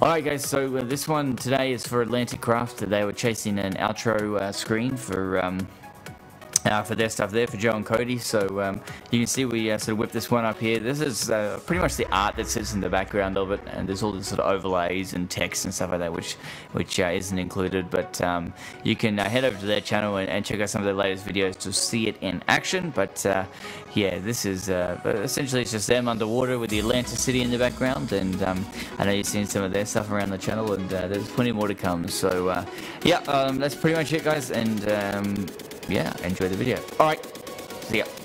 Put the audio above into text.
Alright guys, so this one today is for Atlantic Craft. They were chasing an outro screen for their stuff there, for Joe and Cody. So you can see we sort of whipped this one up here. This is pretty much the art that sits in the background of it, and there's all the sort of overlays and text and stuff like that, which isn't included. But you can head over to their channel and check out some of their latest videos to see it in action. But yeah, this is essentially it's just them underwater with the Atlanta city in the background. And I know you've seen some of their stuff around the channel, and there's plenty more to come. So yeah, that's pretty much it, guys. And yeah, enjoy the video. All right, see ya.